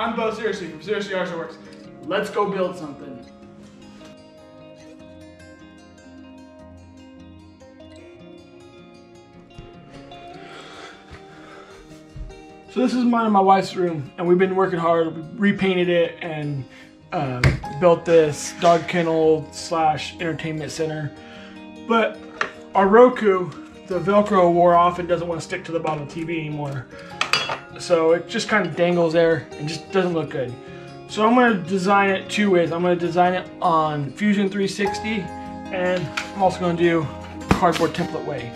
I'm Bo Searcy from Searcy Artisan Works. Let's go build something. So this is mine and my wife's room, and we've been working hard. We repainted it and built this dog kennel / entertainment center. But our Roku, the Velcro wore off and doesn't want to stick to the bottom of the TV anymore. So it just kind of dangles there and just doesn't look good. So I'm going to design it two ways. I'm going to design it on Fusion 360, and I'm also going to do cardboard template way.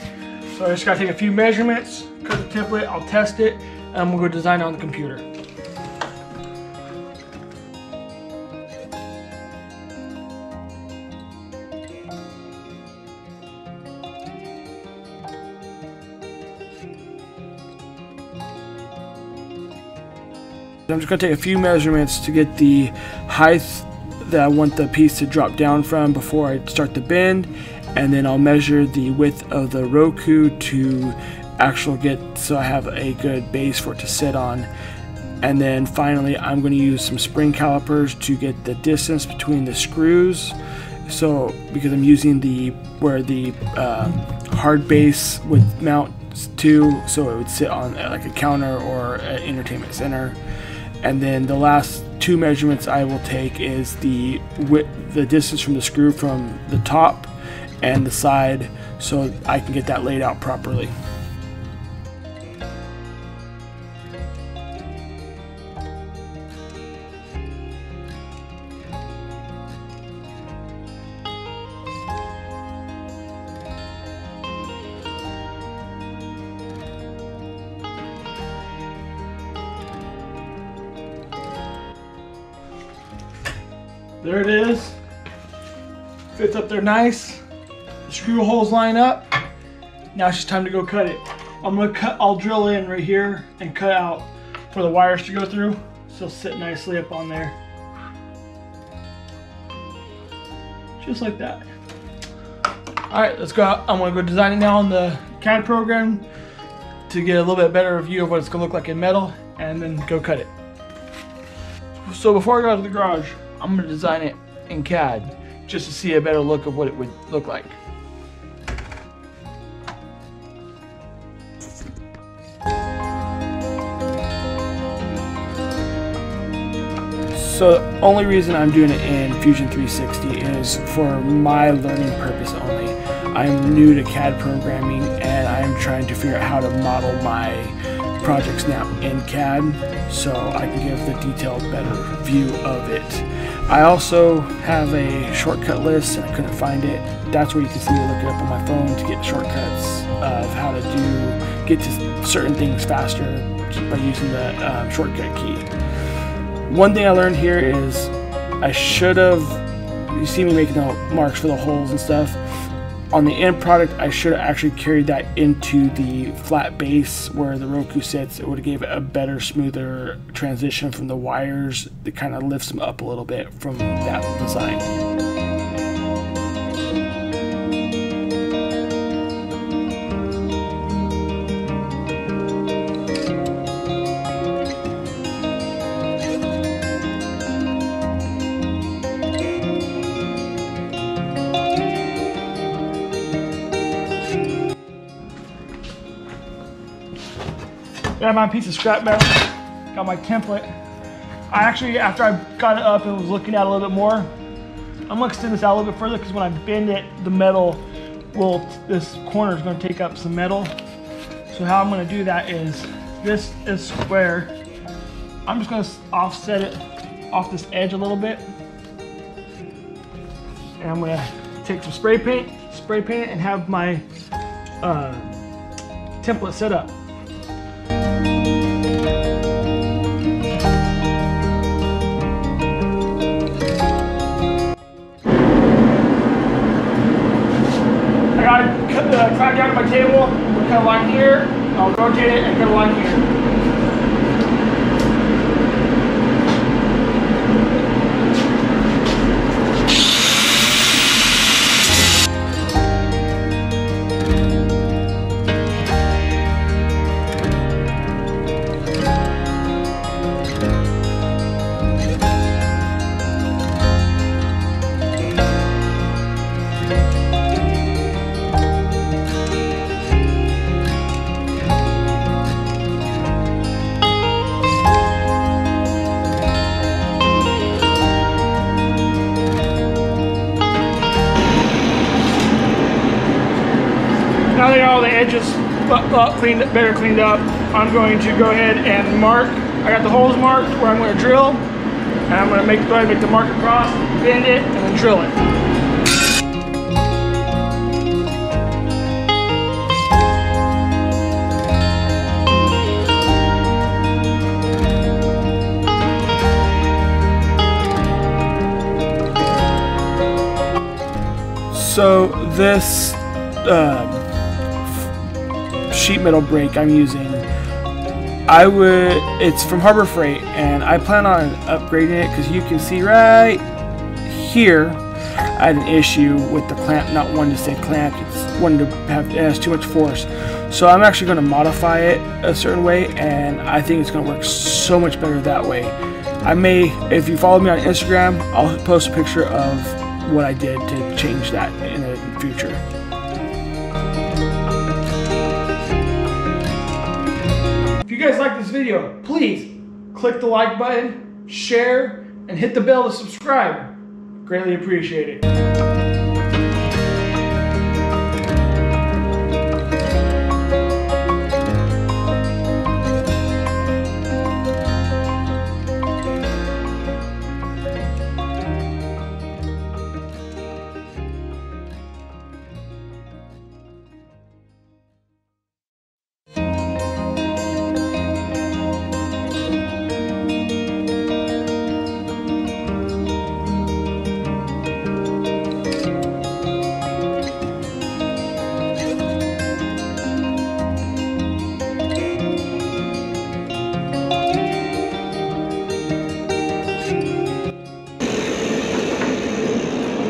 So I just got to take a few measurements, cut the template, I'll test it, and I'm going to go design it on the computer. I'm just going to take a few measurements to get the height that I want the piece to drop down from before I start the bend, and then I'll measure the width of the Roku to actually get so I have a good base for it to sit on. And then finally I'm going to use some spring calipers to get the distance between the screws, so because I'm using the hard base would mount to, so it would sit on like a counter or an entertainment center. And then the last two measurements I will take is the width, the distance from the screw from the top and the side, so I can get that laid out properly. There it is, fits up there nice, the screw holes line up. Now it's just time to go cut it. I'm gonna cut, I'll drill in right here and cut out for the wires to go through, so it'll sit nicely up on there. Just like that. All right, let's go out. I'm gonna go design it now on the CAD program to get a little bit better view of what it's gonna look like in metal, and then go cut it. So before I go out to the garage, I'm going to design it in CAD just to see a better look of what it would look like. So the only reason I'm doing it in Fusion 360 is for my learning purpose only. I'm new to CAD programming and I'm trying to figure out how to model my projects now in CAD so I can give the detailed better view of it. I also have a shortcut list and I couldn't find it. That's where you can see me look it up on my phone to get shortcuts of how to get to certain things faster by using the shortcut key. One thing I learned here is I should have, you see me making the marks for the holes and stuff. On the end product, I should have actually carried that into the flat base where the Roku sits. It would have gave it a better, smoother transition from the wires that kind of lifts them up a little bit from that design. Got my piece of scrap metal, got my template. I actually, after I got it up and was looking at it a little bit more, I'm gonna extend this out a little bit further because when I bend it, the metal will, this corner is gonna take up some metal. So how I'm gonna do that is, this is square. I'm just gonna offset it off this edge a little bit. And I'm gonna take some spray paint it and have my template set up. Climb down to my table, we'll cut a line here, and I'll rotate it and cut a line here. better cleaned up. I'm going to go ahead and mark. I got the holes marked where I'm going to drill, and I'm going to go ahead and make the mark across, bend it, and then drill it. So this sheet metal brake I'm using, it's from Harbor Freight, and I plan on upgrading it because you can see right here I had an issue with the clamp not wanting to stay clamped. It's wanting to have, it has too much force. So I'm actually going to modify it a certain way, and I think it's going to work so much better that way. I may, if you follow me on Instagram, I'll post a picture of what I did to change that in the future. If you guys like this video, please click the like button, share, and hit the bell to subscribe. Greatly appreciate it.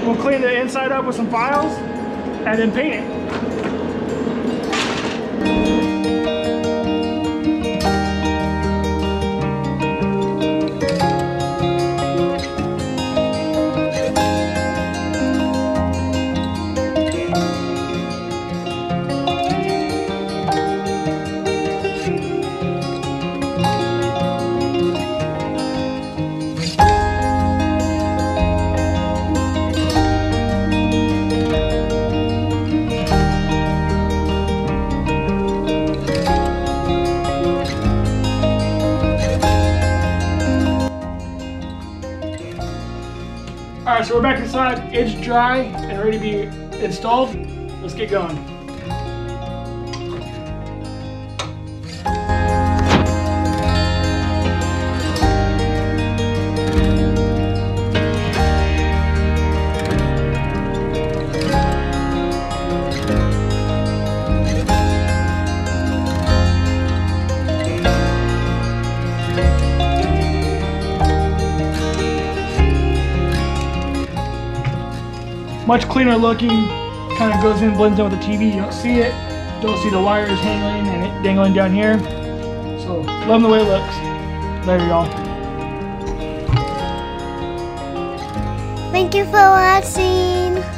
We'll clean the inside up with some files and then paint it. Alright, so we're back inside. It's dry and ready to be installed. Let's get going. Much cleaner looking, kind of goes in, blends in with the TV. You don't see it, don't see the wires hanging and it dangling down here. So, love the way it looks. Later, y'all. Thank you for watching.